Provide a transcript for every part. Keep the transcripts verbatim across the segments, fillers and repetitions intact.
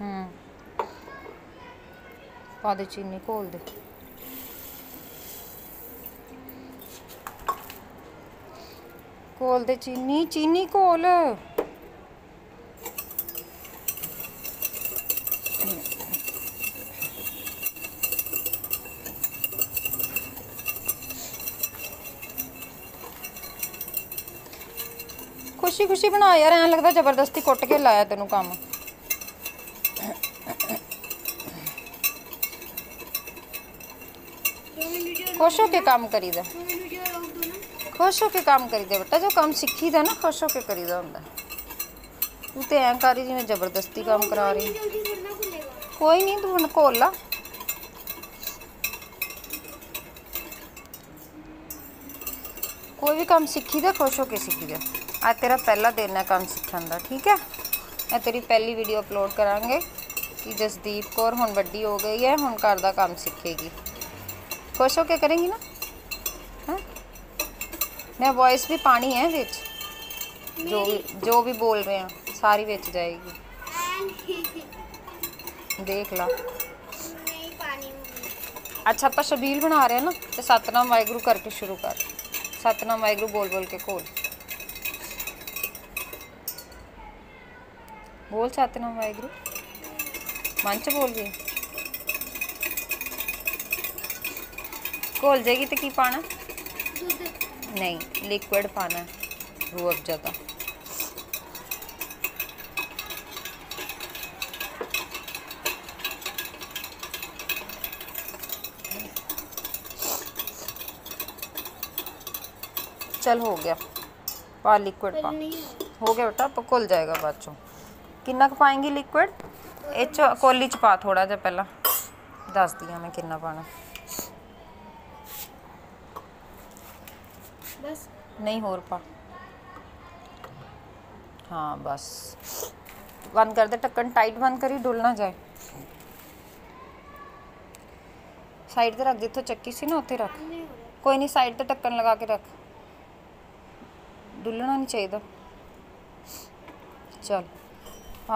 पा दे चीनी, घोल दे। घोल दे चीनी, चीनी घोल। खुशी खुशी बना यार, ऐ लगता जबरदस्ती कुट के लाया तेनू काम। खुश होके काम करी दे, खुश होके काम करी दे बेटा। जो काम सीखी दा ना, खुश होके करी दा हुंदा। तू तो ऐ करी जिवें जबरदस्ती काम करा रही। कोई नहीं, तू हुण घोल ला। कोई भी काम सीखी दे खुश होके सीखी दे। आ तेरा पहला दिन है काम सीखने का, ठीक है। मैं तेरी पहली वीडियो अपलोड करांगे कि जसदीप कौर हुण बड़ी हो गई है, हुण घर का काम सीखेगी। खुश होके करेंगी ना। हाँ, मैं वॉइस भी पानी है विच, जो जो भी बोल रहे हैं सारी विच जाएगी, देख ला। अच्छा, आप शबील बना रहे हैं ना, तो सतनाम वाहिगुरू करके शुरू कर। सतनाम वाहिगुरू बोल बोल के घोल, बोल सतनाम वाहिगुरू। मन च बोल गई, घोल जाएगी तो की पाना? नहीं, लिक्विड पाना है, रूह अफ़ज़ा का। चल हो गया, पा लिक्विड पा। हो गया बेटा, घुल जाएगा बाद चो। किन्ना पाएंगी लिक्विड? इस कौली च पा थोड़ा जा, पहला दस दी मैं किन्ना पाना। बस नहीं, होर पा। हाँ बस, बंद कर दे ढक्कन, टाइट बंद करी, डुल ना जाए। साइड ते रख, जितों चक्की सी ना उत्थे रख। कोई नहीं, साइड ते ढक्कन लगा के रख, डुलना नहीं चाहिए। चल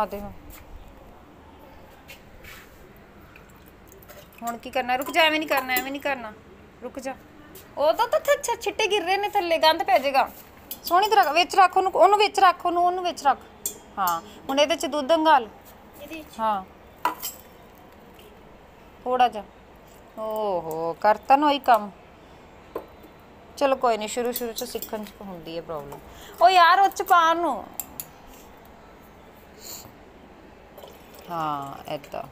आ दे हुण की करना। रुक जा, एवें नहीं करना, एवें नहीं करना, रुक जा। ओ तो तो छिट्टे गिर रहे ने थल्ले, गंद पै जाएगा। सोहनी तरह विच रख, ओनू विच रख, ओनू विच रख। हाँ हुण इहदे च दूध घाल। हाँ थोड़ा जा। ओहो, करता ना ओही काम। चलो कोई नहीं, शुरू शुरू च सीखन च हुंदी है प्रॉब्लम। ओ यार उच्च पान नू। हाँ ऐसा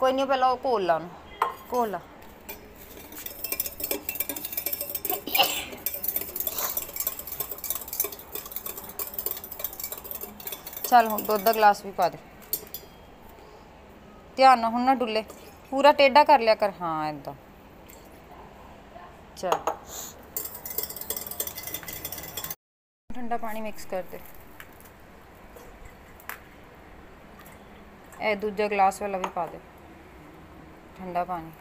कोई नहीं, पहला घोल ला, घोल ला। चल हुण दुध का गिलास भी पा दे, ध्यान ना, हुण ना डुले। पूरा टेढ़ा कर लिया कर। हाँ ऐसा। चल ठंडा पानी मिक्स कर दे। ए दूजा गिलास वाला भी पा दे ठंडा पानी।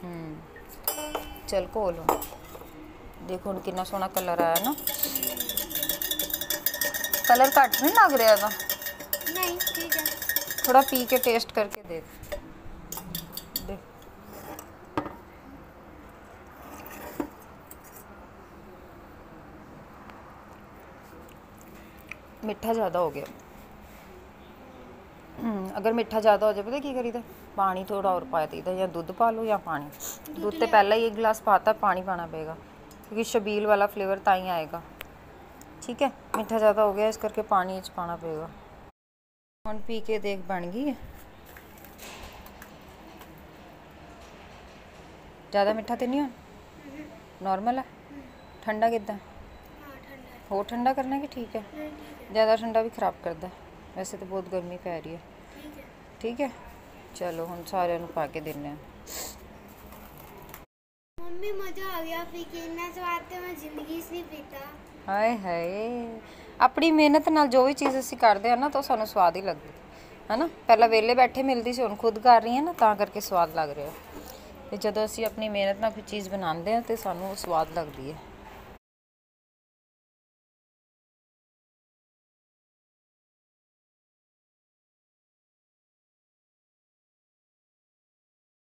हम्म चल घोल। देखो हुण कितना सोहना कलर आया ना। कलर घट नहीं लग रहा था? नहीं ठीक है। थोड़ा पी के टेस्ट करके देख। मिठा ज़्यादा हो गया। अगर मिठा ज़्यादा हो जाए पता क्या करीदा, पानी थोड़ा और पाया दीदा, या दूध पा लो या पानी। दूध तो पहला ही एक गिलास पाता, पानी पाना पड़ेगा क्योंकि शबील वाला फ्लेवर ताई आएगा, ठीक है। मिठा ज़्यादा हो गया इस करके पानी इच पाना पड़ेगा। हुण पी के देख बन गई है। ज़्यादा मिठा तो नहीं है, नॉर्मल है। ठंडा कितना हो? ठंडा करना कि ठीक है? ज़्यादा ठंडा भी खराब करता है, वैसे तो बहुत गर्मी पै रही है, ठीक है। चलो हम सारे पा के देने। मम्मी मज़ा आ गया पी के, इतना स्वाद तो मैं जिंदगी से नहीं पीता। हाय हाय, अपनी मेहनत नाल जो भी चीज़ असी करते हैं ना तो सानू स्वाद ही लगती है ना। पहला वेले बैठे मिलती सी, हुण खुद कर रही है ना, तां करके स्वाद लग रहा है। जदों असी अपनी मेहनत नाल कोई चीज़ बनाते हैं तो सानू स्वाद लगती है।